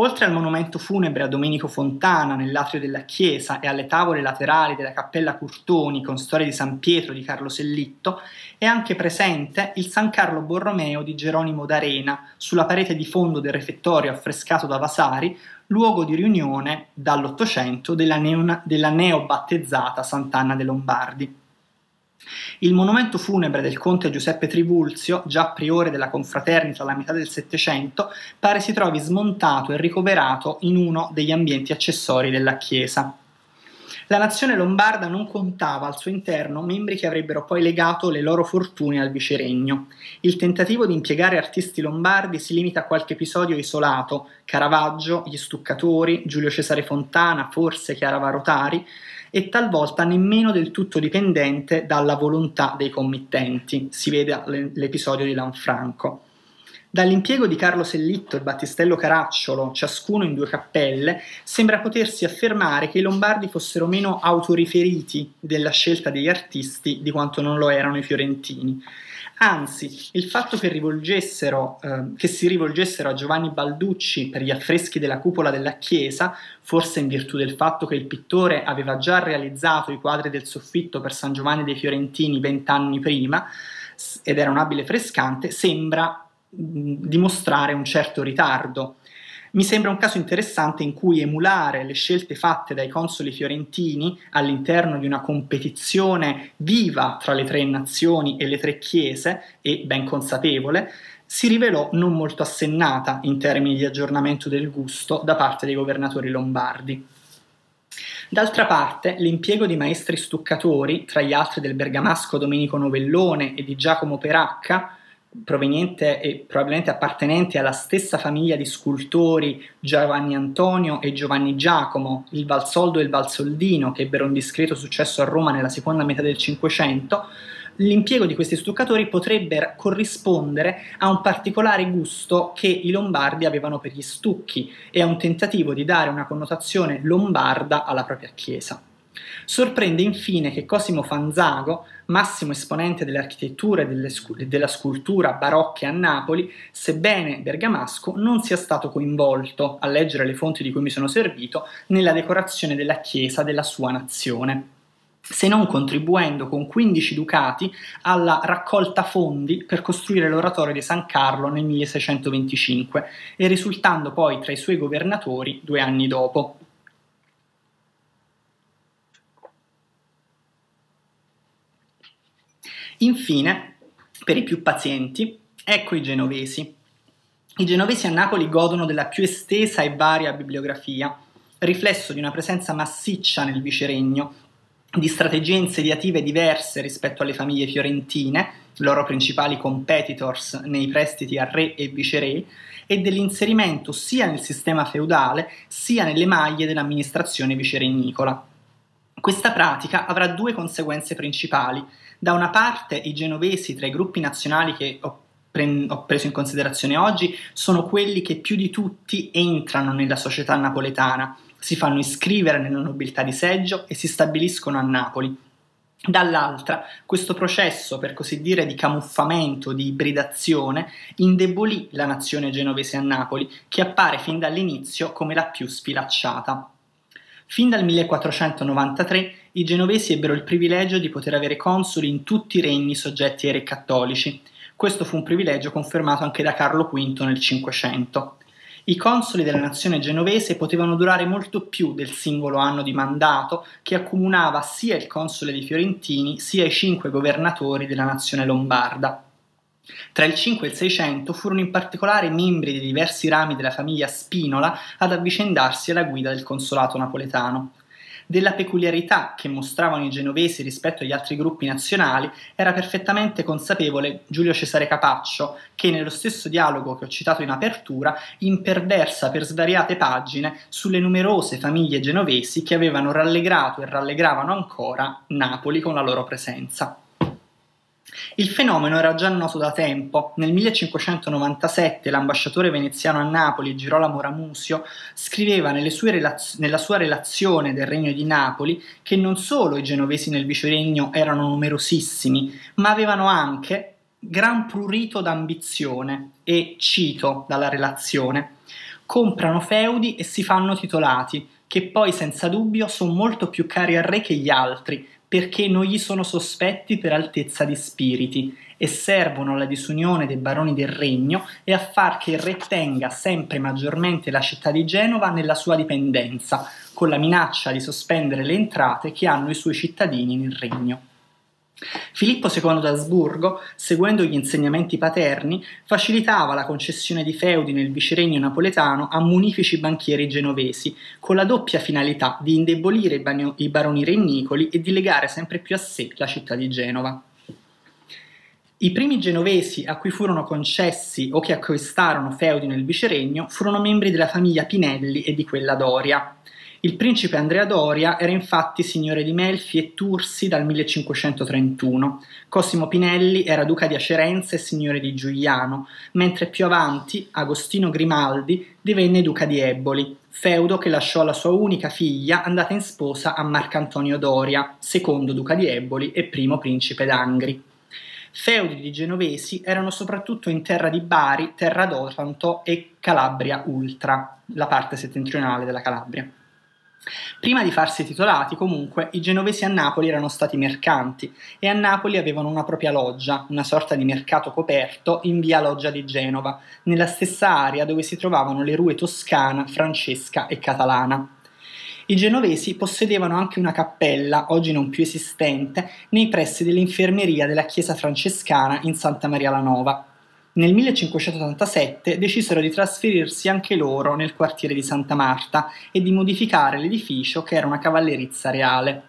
Oltre al monumento funebre a Domenico Fontana nell'atrio della chiesa e alle tavole laterali della Cappella Curtoni con storie di San Pietro di Carlo Sellitto, è anche presente il San Carlo Borromeo di Geronimo d'Arena sulla parete di fondo del refettorio affrescato da Vasari, luogo di riunione dall'Ottocento della, neo della neobattezzata Sant'Anna dei Lombardi. Il monumento funebre del conte Giuseppe Trivulzio, già priore della confraternita alla metà del Settecento, pare si trovi smontato e ricoverato in uno degli ambienti accessori della chiesa. La nazione lombarda non contava al suo interno membri che avrebbero poi legato le loro fortune al viceregno. Il tentativo di impiegare artisti lombardi si limita a qualche episodio isolato: Caravaggio, gli Stuccatori, Giulio Cesare Fontana, forse Chiara Varotari, e talvolta nemmeno del tutto dipendente dalla volontà dei committenti, si vede l'episodio di Lanfranco. Dall'impiego di Carlo Sellitto e Battistello Caracciolo, ciascuno in due cappelle, sembra potersi affermare che i Lombardi fossero meno autoriferiti della scelta degli artisti di quanto non lo erano i fiorentini. Anzi, il fatto che, rivolgessero, eh, che si rivolgessero a Giovanni Balducci per gli affreschi della cupola della chiesa, forse in virtù del fatto che il pittore aveva già realizzato i quadri del soffitto per San Giovanni dei Fiorentini vent'anni prima ed era un abile frescante, sembra mh, dimostrare un certo ritardo. Mi sembra un caso interessante in cui emulare le scelte fatte dai consoli fiorentini all'interno di una competizione viva tra le tre nazioni e le tre chiese, e ben consapevole, si rivelò non molto assennata in termini di aggiornamento del gusto da parte dei governatori lombardi. D'altra parte, l'impiego di maestri stuccatori, tra gli altri del bergamasco Domenico Novellone e di Giacomo Peracca, proveniente e probabilmente appartenente alla stessa famiglia di scultori Giovanni Antonio e Giovanni Giacomo, il Valsoldo e il Valsoldino, che ebbero un discreto successo a Roma nella seconda metà del Cinquecento, l'impiego di questi stuccatori potrebbe corrispondere a un particolare gusto che i Lombardi avevano per gli stucchi e a un tentativo di dare una connotazione lombarda alla propria chiesa. Sorprende infine che Cosimo Fanzago, massimo esponente dell'architettura e della scultura barocche a Napoli, sebbene bergamasco, non sia stato coinvolto, a leggere le fonti di cui mi sono servito, nella decorazione della chiesa della sua nazione, se non contribuendo con quindici ducati alla raccolta fondi per costruire l'oratorio di San Carlo nel milleseicentoventicinque e risultando poi tra i suoi governatori due anni dopo. Infine, per i più pazienti, ecco i genovesi. I genovesi a Napoli godono della più estesa e varia bibliografia, riflesso di una presenza massiccia nel viceregno, di strategie insediative diverse rispetto alle famiglie fiorentine, loro principali competitors nei prestiti a re e viceré, e dell'inserimento sia nel sistema feudale sia nelle maglie dell'amministrazione viceregnicola. Questa pratica avrà due conseguenze principali. Da una parte i genovesi tra i gruppi nazionali che ho, pre ho preso in considerazione oggi sono quelli che più di tutti entrano nella società napoletana, si fanno iscrivere nella nobiltà di seggio e si stabiliscono a Napoli. Dall'altra, questo processo, per così dire, di camuffamento, di ibridazione, indebolì la nazione genovese a Napoli, che appare fin dall'inizio come la più sfilacciata. Fin dal millequattrocentonovantatré i genovesi ebbero il privilegio di poter avere consoli in tutti i regni soggetti ai re cattolici. Questo fu un privilegio confermato anche da Carlo quinto nel Cinquecento. I consoli della nazione genovese potevano durare molto più del singolo anno di mandato che accomunava sia il console dei Fiorentini sia i cinque governatori della nazione lombarda. Tra il cinque e il seicento furono in particolare membri di diversi rami della famiglia Spinola ad avvicendarsi alla guida del consolato napoletano. Della peculiarità che mostravano i genovesi rispetto agli altri gruppi nazionali era perfettamente consapevole Giulio Cesare Capaccio, che nello stesso dialogo che ho citato in apertura imperversa per svariate pagine sulle numerose famiglie genovesi che avevano rallegrato e rallegravano ancora Napoli con la loro presenza. Il fenomeno era già noto da tempo. Nel millecinquecentonovantasette l'ambasciatore veneziano a Napoli, Girolamo Ramusio, scriveva nelle sue nella sua relazione del Regno di Napoli che non solo i genovesi nel viceregno erano numerosissimi, ma avevano anche gran prurito d'ambizione e, cito dalla relazione, «comprano feudi e si fanno titolati, che poi senza dubbio sono molto più cari al re che gli altri», perché non gli sono sospetti per altezza di spiriti e servono alla disunione dei baroni del regno e a far che il re tenga sempre maggiormente la città di Genova nella sua dipendenza, con la minaccia di sospendere le entrate che hanno i suoi cittadini nel regno. Filippo secondo d'Asburgo, seguendo gli insegnamenti paterni, facilitava la concessione di feudi nel viceregno napoletano a munifici banchieri genovesi, con la doppia finalità di indebolire i baroni regnicoli e di legare sempre più a sé la città di Genova. I primi genovesi a cui furono concessi o che acquistarono feudi nel viceregno furono membri della famiglia Pinelli e di quella Doria. Il principe Andrea Doria era infatti signore di Melfi e Tursi dal millecinquecentotrentuno, Cosimo Pinelli era duca di Acerenza e signore di Giugliano, mentre più avanti Agostino Grimaldi divenne duca di Eboli, feudo che lasciò alla sua unica figlia andata in sposa a Marcantonio Doria, secondo duca di Eboli e primo principe d'Angri. Feudi di genovesi erano soprattutto in terra di Bari, terra d'Otranto e Calabria Ultra, la parte settentrionale della Calabria. Prima di farsi titolati, comunque, i genovesi a Napoli erano stati mercanti e a Napoli avevano una propria loggia, una sorta di mercato coperto in via Loggia di Genova, nella stessa area dove si trovavano le rue Toscana, Francesca e Catalana. I genovesi possedevano anche una cappella, oggi non più esistente, nei pressi dell'infermeria della chiesa francescana in Santa Maria la Nova. Nel millecinquecentottantasette decisero di trasferirsi anche loro nel quartiere di Santa Marta e di modificare l'edificio che era una cavallerizza reale.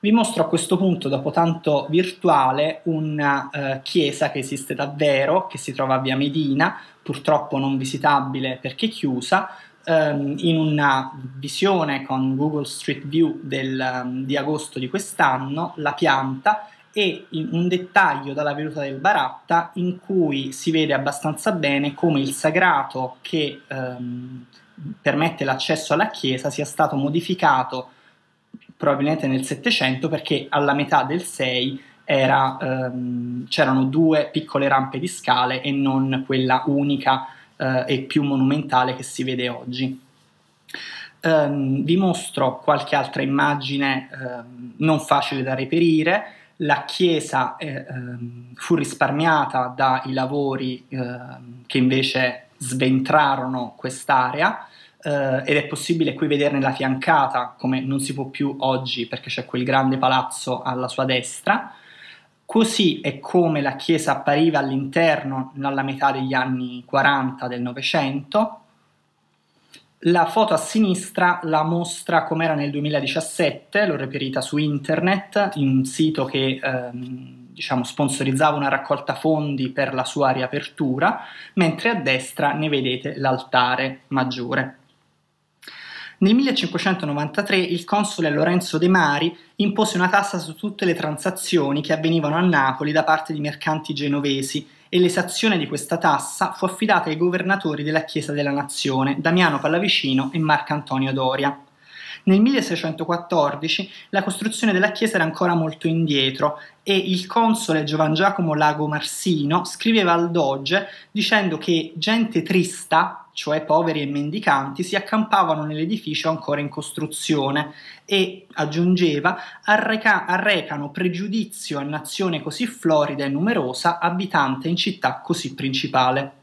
Vi mostro a questo punto, dopo tanto virtuale, una eh, chiesa che esiste davvero, che si trova a via Medina, purtroppo non visitabile perché chiusa, ehm, in una visione con Google Street View del, di agosto di quest'anno, la pianta, e in un dettaglio dalla veduta del Baratta in cui si vede abbastanza bene come il sagrato che ehm, permette l'accesso alla chiesa sia stato modificato probabilmente nel Settecento, perché alla metà del sei era, ehm, c'erano due piccole rampe di scale e non quella unica eh, e più monumentale che si vede oggi. Um, vi mostro qualche altra immagine um, non facile da reperire. La chiesa eh, um, fu risparmiata dai lavori eh, che invece sventrarono quest'area eh, ed è possibile qui vederne la fiancata, come non si può più oggi perché c'è quel grande palazzo alla sua destra. Così è come la chiesa appariva all'interno alla metà degli anni quaranta del Novecento. La foto a sinistra la mostra com'era nel duemiladiciassette, l'ho reperita su internet, in un sito che ehm, diciamo sponsorizzava una raccolta fondi per la sua riapertura, mentre a destra ne vedete l'altare maggiore. Nel millecinquecentonovantatré il console Lorenzo De Mari impose una tassa su tutte le transazioni che avvenivano a Napoli da parte di mercanti genovesi, e l'esazione di questa tassa fu affidata ai governatori della Chiesa della Nazione, Damiano Pallavicino e Marcantonio Doria. Nel milleseicentoquattordici la costruzione della chiesa era ancora molto indietro e il console Giovan Giacomo Lago Marsino scriveva al doge dicendo che gente trista, cioè poveri e mendicanti, si accampavano nell'edificio ancora in costruzione e, aggiungeva, arreca arrecano pregiudizio a nazione così florida e numerosa, abitante in città così principale.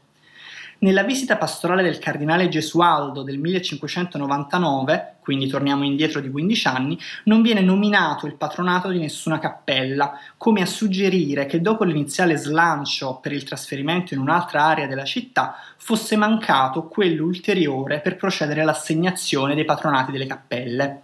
Nella visita pastorale del cardinale Gesualdo del millecinquecentonovantanove, quindi torniamo indietro di quindici anni, non viene nominato il patronato di nessuna cappella, come a suggerire che dopo l'iniziale slancio per il trasferimento in un'altra area della città fosse mancato quello ulteriore per procedere all'assegnazione dei patronati delle cappelle.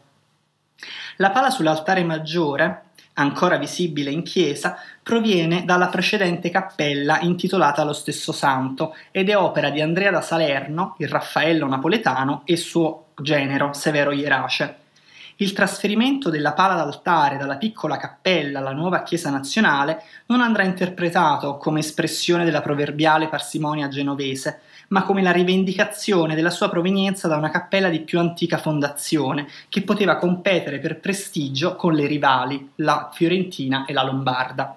La pala sull'altare maggiore, ancora visibile in chiesa, proviene dalla precedente cappella intitolata allo stesso santo ed è opera di Andrea da Salerno, il Raffaello napoletano, e suo genero Severo Ierace. Il trasferimento della pala d'altare dalla piccola cappella alla nuova chiesa nazionale non andrà interpretato come espressione della proverbiale parsimonia genovese, ma come la rivendicazione della sua provenienza da una cappella di più antica fondazione, che poteva competere per prestigio con le rivali, la fiorentina e la lombarda.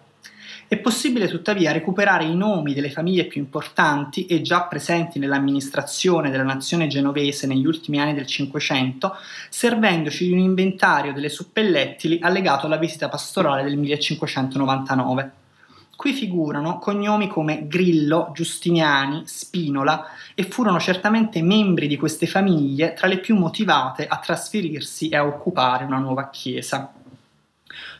È possibile tuttavia recuperare i nomi delle famiglie più importanti e già presenti nell'amministrazione della nazione genovese negli ultimi anni del Cinquecento, servendoci di un inventario delle suppellettili allegato alla visita pastorale del millecinquecentonovantanove. Qui figurano cognomi come Grillo, Giustiniani, Spinola, e furono certamente membri di queste famiglie tra le più motivate a trasferirsi e a occupare una nuova chiesa.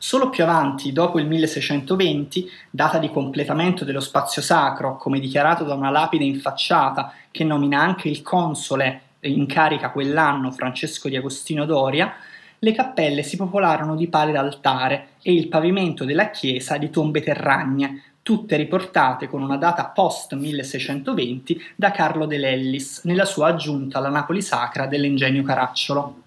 Solo più avanti, dopo il milleseicentoventi, data di completamento dello spazio sacro, come dichiarato da una lapide in facciata che nomina anche il console in carica quell'anno Francesco di Agostino Doria, le cappelle si popolarono di pale d'altare e il pavimento della chiesa di tombe terragne, tutte riportate con una data post milleseicentoventi da Carlo De Lellis nella sua aggiunta alla Napoli Sacra dell'Ingegno Caracciolo.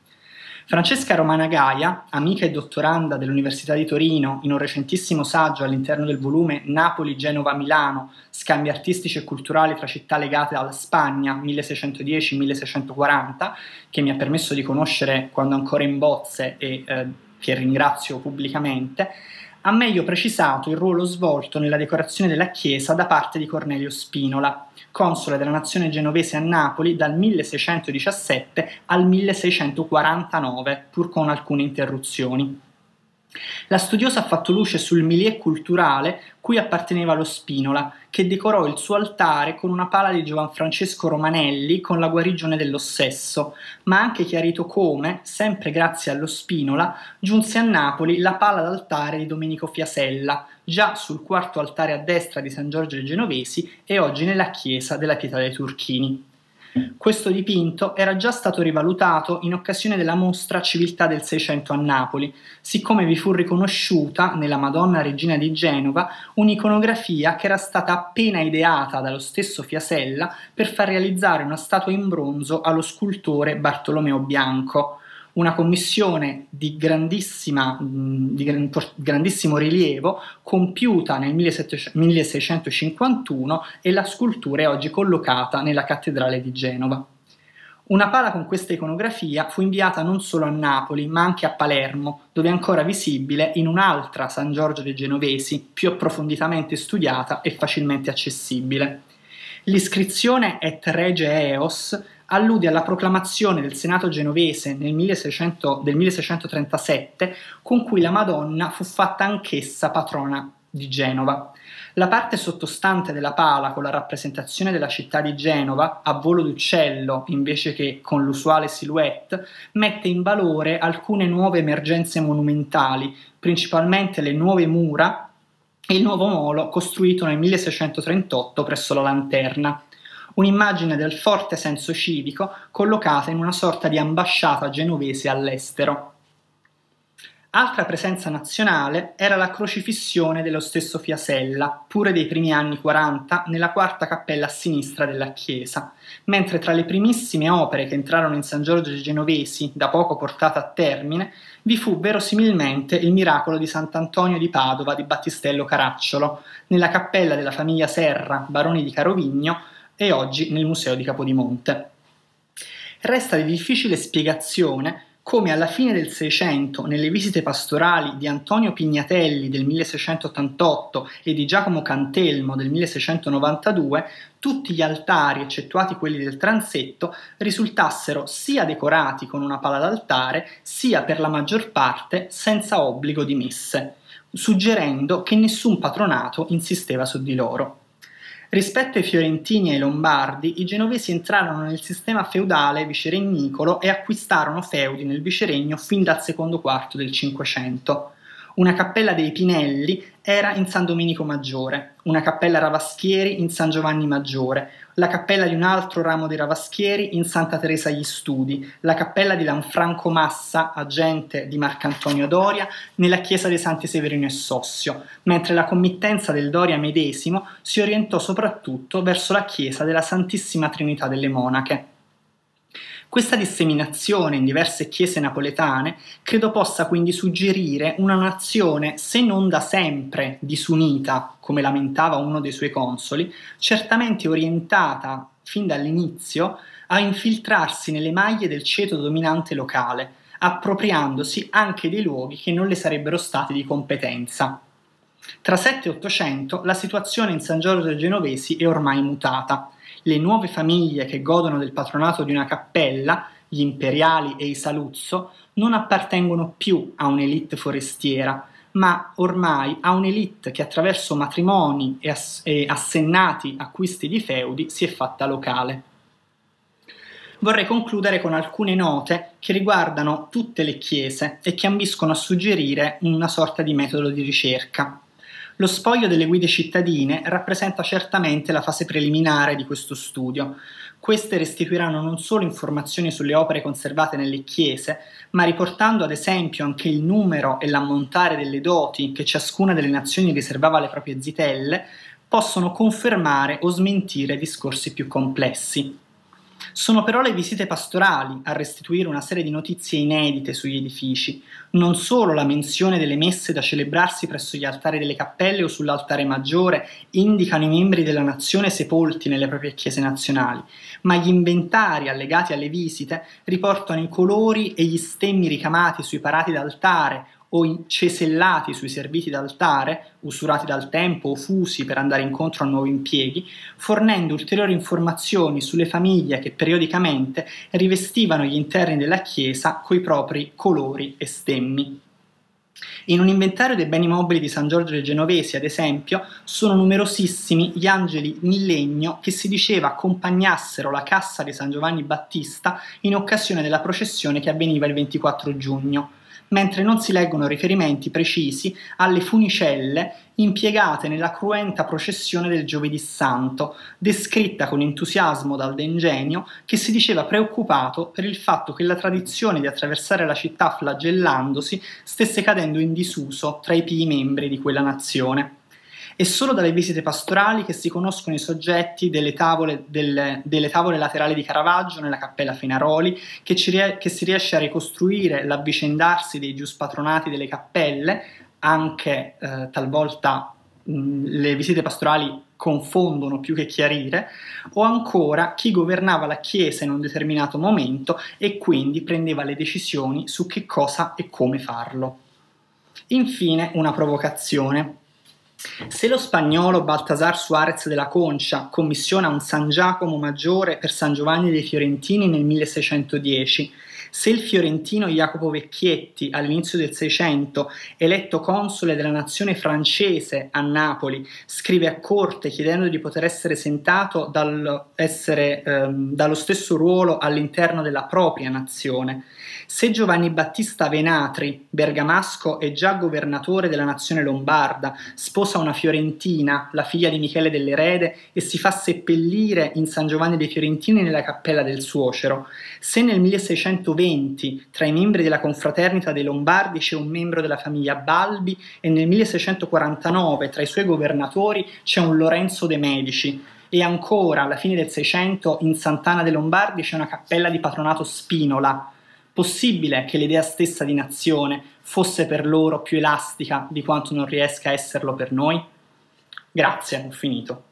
Francesca Romana Gaia, amica e dottoranda dell'Università di Torino, in un recentissimo saggio all'interno del volume Napoli, Genova, Milano, scambi artistici e culturali tra città legate alla Spagna milleseicentodieci milleseicentoquaranta, che mi ha permesso di conoscere quando ancora in bozze e eh, che ringrazio pubblicamente, ha meglio precisato il ruolo svolto nella decorazione della chiesa da parte di Cornelio Spinola, console della nazione genovese a Napoli dal milleseicentodiciassette al milleseicentoquarantanove, pur con alcune interruzioni. La studiosa ha fatto luce sul milieu culturale cui apparteneva lo Spinola, che decorò il suo altare con una pala di Giovanfrancesco Romanelli con la guarigione dello stesso, ma ha anche chiarito come, sempre grazie allo Spinola, giunse a Napoli la pala d'altare di Domenico Fiasella, già sul quarto altare a destra di San Giorgio dei Genovesi e oggi nella chiesa della Pietà dei Turchini. Questo dipinto era già stato rivalutato in occasione della mostra Civiltà del Seicento a Napoli, siccome vi fu riconosciuta, nella Madonna Regina di Genova, un'iconografia che era stata appena ideata dallo stesso Fiasella per far realizzare una statua in bronzo allo scultore Bartolomeo Bianco. Una commissione di, grandissima, di grandissimo rilievo compiuta nel milleseicento milleseicentocinquantuno e la scultura è oggi collocata nella cattedrale di Genova. Una pala con questa iconografia fu inviata non solo a Napoli, ma anche a Palermo, dove è ancora visibile in un'altra San Giorgio dei Genovesi, più approfonditamente studiata e facilmente accessibile. L'iscrizione Et Rege Eos allude alla proclamazione del Senato genovese nel milleseicentotrentasette con cui la Madonna fu fatta anch'essa patrona di Genova. La parte sottostante della pala con la rappresentazione della città di Genova a volo d'uccello invece che con l'usuale silhouette mette in valore alcune nuove emergenze monumentali, principalmente le nuove mura e il nuovo molo costruito nel milleseicento trentotto presso la Lanterna. Un'immagine del forte senso civico collocata in una sorta di ambasciata genovese all'estero. Altra presenza nazionale era la crocifissione dello stesso Fiasella, pure dei primi anni quaranta, nella quarta cappella a sinistra della chiesa, mentre tra le primissime opere che entrarono in San Giorgio dei Genovesi, da poco portata a termine, vi fu verosimilmente il miracolo di Sant'Antonio di Padova di Battistello Caracciolo, nella cappella della famiglia Serra, baroni di Carovigno, e oggi nel Museo di Capodimonte. Resta di difficile spiegazione come alla fine del Seicento, nelle visite pastorali di Antonio Pignatelli del milleseicentoottantotto e di Giacomo Cantelmo del milleseicentonovantadue, tutti gli altari, eccettuati quelli del transetto, risultassero sia decorati con una pala d'altare, sia per la maggior parte senza obbligo di messe, suggerendo che nessun patronato insisteva su di loro. Rispetto ai fiorentini e ai lombardi, i genovesi entrarono nel sistema feudale viceregnicolo e acquistarono feudi nel viceregno fin dal secondo quarto del Cinquecento. Una cappella dei Pinelli era in San Domenico Maggiore, una cappella Ravaschieri in San Giovanni Maggiore, la cappella di un altro ramo dei Ravaschieri in Santa Teresa gli Studi, la cappella di Lanfranco Massa, agente di Marcantonio Doria, nella chiesa dei Santi Severino e Sossio, mentre la committenza del Doria medesimo si orientò soprattutto verso la chiesa della Santissima Trinità delle Monache. Questa disseminazione in diverse chiese napoletane credo possa quindi suggerire una nazione, se non da sempre disunita, come lamentava uno dei suoi consoli, certamente orientata, fin dall'inizio, a infiltrarsi nelle maglie del ceto dominante locale, appropriandosi anche dei luoghi che non le sarebbero stati di competenza. Tra sette e ottocento la situazione in San Giorgio dei Genovesi è ormai mutata. Le nuove famiglie che godono del patronato di una cappella, gli imperiali e i Saluzzo, non appartengono più a un'elite forestiera, ma ormai a un'elite che attraverso matrimoni e, ass e assennati acquisti di feudi si è fatta locale. Vorrei concludere con alcune note che riguardano tutte le chiese e che ambiscono a suggerire una sorta di metodo di ricerca. Lo spoglio delle guide cittadine rappresenta certamente la fase preliminare di questo studio. Queste restituiranno non solo informazioni sulle opere conservate nelle chiese, ma riportando ad esempio anche il numero e l'ammontare delle doti che ciascuna delle nazioni riservava alle proprie zitelle, possono confermare o smentire discorsi più complessi. Sono però le visite pastorali a restituire una serie di notizie inedite sugli edifici, non solo la menzione delle messe da celebrarsi presso gli altari delle cappelle o sull'altare maggiore indicano i membri della nazione sepolti nelle proprie chiese nazionali, ma gli inventari allegati alle visite riportano i colori e gli stemmi ricamati sui parati d'altare o cesellati sui serviti d'altare, usurati dal tempo o fusi per andare incontro a nuovi impieghi, fornendo ulteriori informazioni sulle famiglie che periodicamente rivestivano gli interni della chiesa coi propri colori e stemmi. In un inventario dei beni mobili di San Giorgio dei Genovesi, ad esempio, sono numerosissimi gli angeli in legno che si diceva accompagnassero la cassa di San Giovanni Battista in occasione della processione che avveniva il ventiquattro giugno. Mentre non si leggono riferimenti precisi alle funicelle impiegate nella cruenta processione del Giovedì Santo, descritta con entusiasmo dal De Ingenio, che si diceva preoccupato per il fatto che la tradizione di attraversare la città flagellandosi stesse cadendo in disuso tra i pii membri di quella nazione. È solo dalle visite pastorali che si conoscono i soggetti delle tavole, del, delle tavole laterali di Caravaggio nella Cappella Fenaroli che, ci, che si riesce a ricostruire l'avvicendarsi dei giuspatronati delle cappelle, anche eh, talvolta mh, le visite pastorali confondono più che chiarire, o ancora chi governava la Chiesa in un determinato momento e quindi prendeva le decisioni su che cosa e come farlo. Infine, una provocazione. Se lo spagnolo Baltasar Suárez de la Concha commissiona un San Giacomo maggiore per San Giovanni dei Fiorentini nel milleseicentodieci, se il fiorentino Jacopo Vecchietti all'inizio del Seicento, eletto console della nazione francese a Napoli, scrive a corte chiedendo di poter essere sentato dal essere, eh, dallo stesso ruolo all'interno della propria nazione, se Giovanni Battista Venatri, bergamasco e già governatore della nazione lombarda, sposa una fiorentina, la figlia di Michele dell'Erede, e si fa seppellire in San Giovanni dei Fiorentini nella cappella del suocero, se nel milleseicentoventi tra i membri della confraternita dei Lombardi c'è un membro della famiglia Balbi e nel milleseicentoquarantanove tra i suoi governatori c'è un Lorenzo de' Medici, e ancora alla fine del Seicento in Sant'Anna dei Lombardi c'è una cappella di patronato Spinola. Possibile che l'idea stessa di nazione fosse per loro più elastica di quanto non riesca a esserlo per noi? Grazie, ho finito.